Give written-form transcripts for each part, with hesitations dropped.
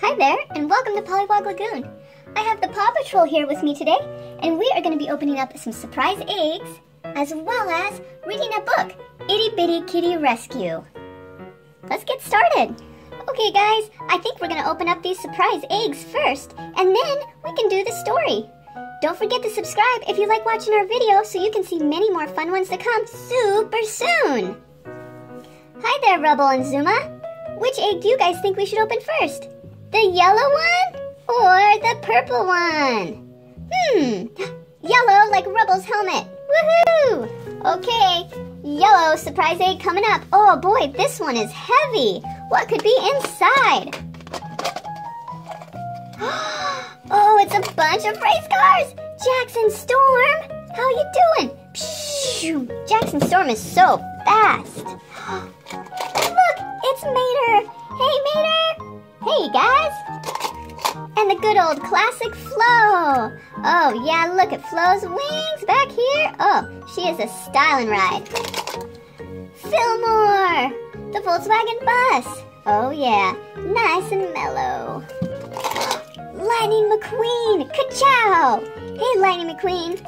Hi there, and welcome to Pollywog Lagoon. I have the Paw Patrol here with me today, and we are going to be opening up some surprise eggs, as well as reading a book, Itty Bitty Kitty Rescue. Let's get started. Okay guys, I think we're going to open up these surprise eggs first, and then we can do the story. Don't forget to subscribe if you like watching our video so you can see many more fun ones to come super soon. Hi there, Rubble and Zuma. Which egg do you guys think we should open first? The yellow one or the purple one? Yellow like Rubble's helmet. Woohoo! Okay, yellow surprise egg coming up. Oh boy, this one is heavy. What could be inside? Oh, it's a bunch of race cars! Jackson Storm! How you doing? Pshh, Jackson Storm is so fast. Look, it's Mater! Hey, Mater! Hey, guys! And the good old classic Flo! Oh, yeah, look at Flo's wings back here. Oh, she is a stylin' ride. Fillmore! The Volkswagen bus! Oh, yeah, nice and mellow. Lightning McQueen! Ka-chow! Hey, Lightning McQueen!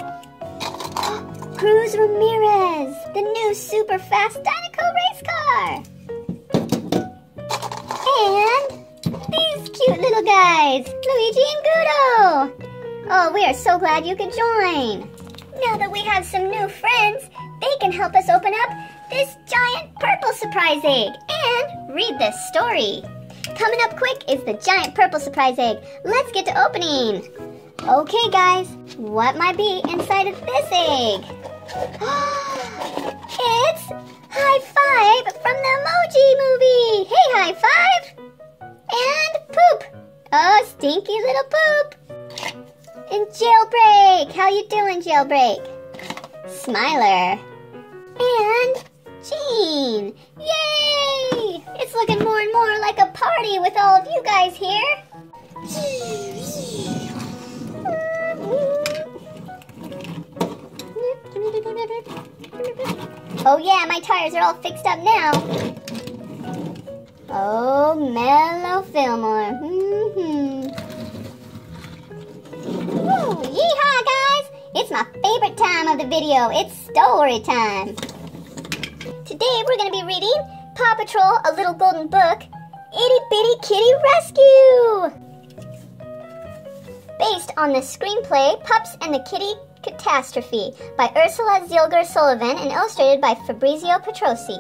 Cruz Ramirez! The new super fast Dinoco race car! And these cute little guys! Luigi and Gudo! Oh, we are so glad you could join! Now that we have some new friends, they can help us open up this giant purple surprise egg and read this story. Coming up quick is the giant purple surprise egg. Let's get to opening. Okay guys, what might be inside of this egg? It's High Five from the Emoji Movie. Hey, High Five. And poop. Oh, stinky little poop. And Jailbreak. How you doing, Jailbreak? Smiler. And Jean. Yay! It's looking more and more like a party with all of you guys here. Oh yeah, my tires are all fixed up now. Oh, mellow Fillmore. Ooh, yee-haw, guys! It's my favorite time of the video. It's story time. Today we're going to be reading Paw Patrol, A Little Golden Book, Itty Bitty Kitty Rescue! Based on the screenplay Pups and the Kitty Catastrophe by Ursula Zilger Sullivan and illustrated by Fabrizio Petrosi.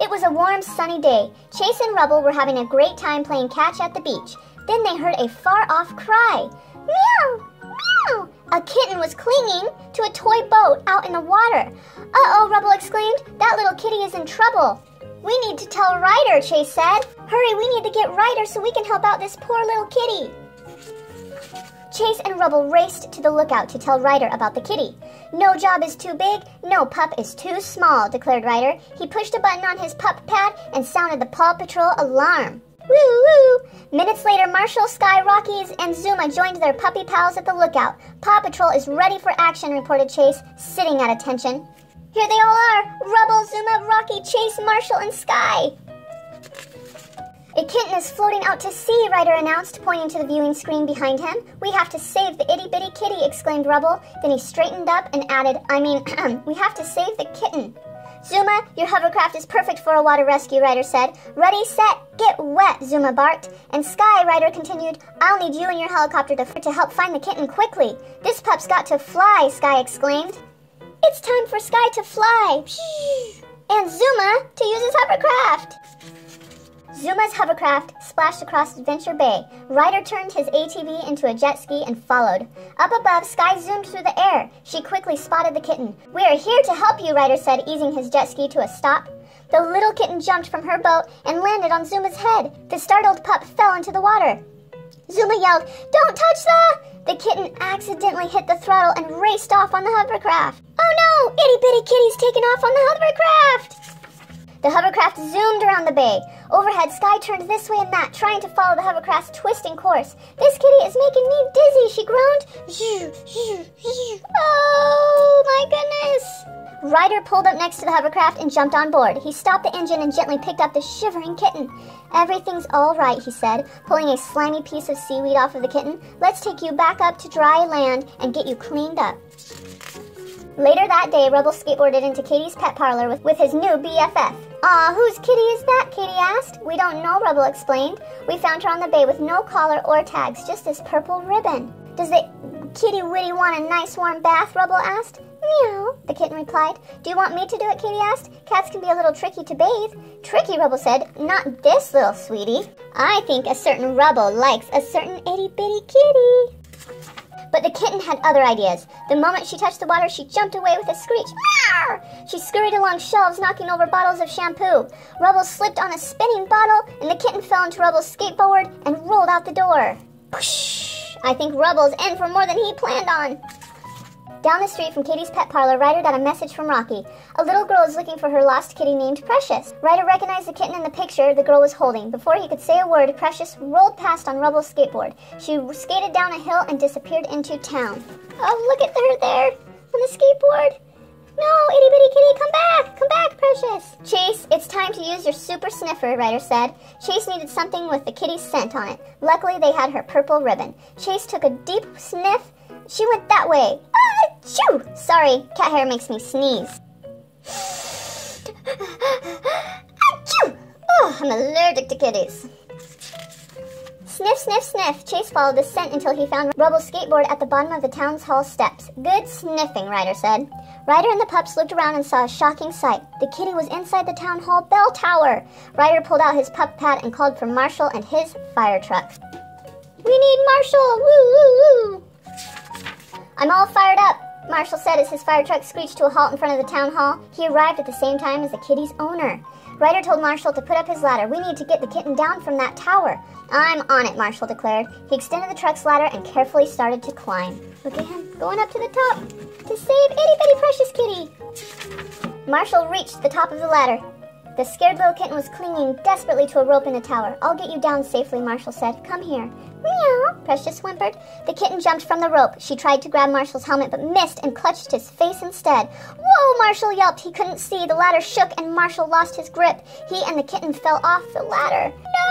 It was a warm, sunny day. Chase and Rubble were having a great time playing catch at the beach. Then they heard a far-off cry. Meow! Meow! A kitten was clinging to a toy boat out in the water. Uh-oh, Rubble exclaimed. That little kitty is in trouble. We need to tell Ryder, Chase said. Hurry, we need to get Ryder so we can help out this poor little kitty. Chase and Rubble raced to the lookout to tell Ryder about the kitty. No job is too big, no pup is too small, declared Ryder. He pushed a button on his pup pad and sounded the Paw Patrol alarm. Woo-woo! Minutes later, Marshall, Sky, Rockies, and Zuma joined their puppy pals at the lookout. Paw Patrol is ready for action, reported Chase, sitting at attention. Here they all are! Rubble, Zuma, Rocky, Chase, Marshall, and Sky! A kitten is floating out to sea, Ryder announced, pointing to the viewing screen behind him. We have to save the itty-bitty kitty, exclaimed Rubble. Then he straightened up and added, we have to save the kitten. Zuma, your hovercraft is perfect for a water rescue, Ryder said. Ready, set, get wet, Zuma barked. And Sky, Ryder continued, I'll need you and your helicopter to help find the kitten quickly. This pup's got to fly, Sky exclaimed. It's time for Sky to fly, and Zuma to use his hovercraft. Zuma's hovercraft splashed across Adventure Bay. Ryder turned his ATV into a jet ski and followed. Up above, Sky zoomed through the air. She quickly spotted the kitten. We are here to help you, Ryder said, easing his jet ski to a stop. The little kitten jumped from her boat and landed on Zuma's head. The startled pup fell into the water. Zuma yelled, Don't touch that! The kitten accidentally hit the throttle and raced off on the hovercraft. Oh no! Itty-bitty kitty's taken off on the hovercraft! The hovercraft zoomed around the bay. Overhead, Sky turned this way and that, trying to follow the hovercraft's twisting course. This kitty is making me dizzy, she groaned. Oh, my goodness. Ryder pulled up next to the hovercraft and jumped on board. He stopped the engine and gently picked up the shivering kitten. "Everything's all right," he said, pulling a slimy piece of seaweed off of the kitten. "Let's take you back up to dry land and get you cleaned up." Later that day, Rubble skateboarded into Katie's pet parlor with his new BFF. "Aw, whose kitty is that?" Katie asked. "We don't know," Rubble explained. "We found her on the bay with no collar or tags, just this purple ribbon." "Does the kitty witty want a nice warm bath?" Rubble asked. "Meow," the kitten replied. "Do you want me to do it?" Katie asked. "Cats can be a little tricky to bathe." "Tricky," Rubble said. "Not this little sweetie. I think a certain Rubble likes a certain itty bitty kitty." But the kitten had other ideas. The moment she touched the water, she jumped away with a screech. Meow! She scurried along shelves, knocking over bottles of shampoo. Rubble slipped on a spinning bottle, and the kitten fell into Rubble's skateboard and rolled out the door. Poosh! I think Rubble's in for more than he planned on. Down the street from Katie's pet parlor, Ryder got a message from Rocky. A little girl is looking for her lost kitty named Precious. Ryder recognized the kitten in the picture the girl was holding. Before he could say a word, Precious rolled past on Rubble's skateboard. She skated down a hill and disappeared into town. Oh, look at her there on the skateboard. No, itty bitty kitty, come back, Precious. "Chase, it's time to use your super sniffer," Ryder said. Chase needed something with the kitty's scent on it. Luckily, they had her purple ribbon. Chase took a deep sniff. "She went that way. Achoo! Sorry, cat hair makes me sneeze." Achoo! Oh, I'm allergic to kitties. Sniff, sniff, sniff. Chase followed the scent until he found Rubble's skateboard at the bottom of the town's hall steps. "Good sniffing," Ryder said. Ryder and the pups looked around and saw a shocking sight. The kitty was inside the town hall bell tower. Ryder pulled out his pup pad and called for Marshall and his fire truck. "We need Marshall! Woo, woo, woo!" "I'm all fired up," Marshall said as his fire truck screeched to a halt in front of the town hall. He arrived at the same time as the kitty's owner. Ryder told Marshall to put up his ladder. "We need to get the kitten down from that tower." "I'm on it," Marshall declared. He extended the truck's ladder and carefully started to climb. Look at him, going up to the top to save itty bitty precious kitty. Marshall reached the top of the ladder. The scared little kitten was clinging desperately to a rope in the tower. "I'll get you down safely," Marshall said. "Come here." "Meow," Precious whimpered. The kitten jumped from the rope. She tried to grab Marshall's helmet but missed and clutched his face instead. "Whoa!" Marshall yelped. He couldn't see. The ladder shook and Marshall lost his grip. He and the kitten fell off the ladder. No!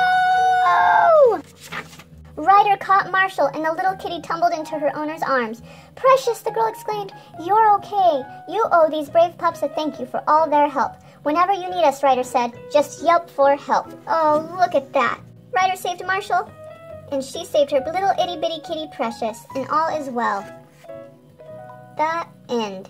Ryder caught Marshall and the little kitty tumbled into her owner's arms. "Precious," the girl exclaimed, "you're okay. You owe these brave pups a thank you for all their help. Whenever you need us," Ryder said, "just yelp for help." Oh, look at that. Ryder saved Marshall, and she saved her little itty bitty kitty Precious, and all is well. The end.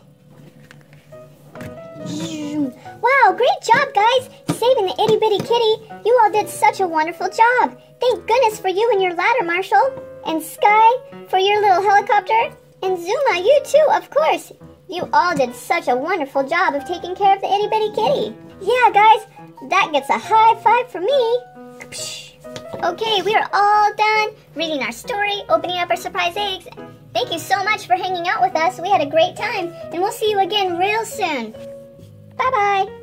Wow, great job, guys, saving the itty bitty kitty. You all did such a wonderful job. Thank goodness for you and your ladder, Marshall, and Sky for your little helicopter, and Zuma, you too, of course. You all did such a wonderful job of taking care of the itty bitty kitty. Yeah, guys, that gets a high five for me. Okay, we are all done reading our story, opening up our surprise eggs. Thank you so much for hanging out with us. We had a great time, and we'll see you again real soon. Bye-bye.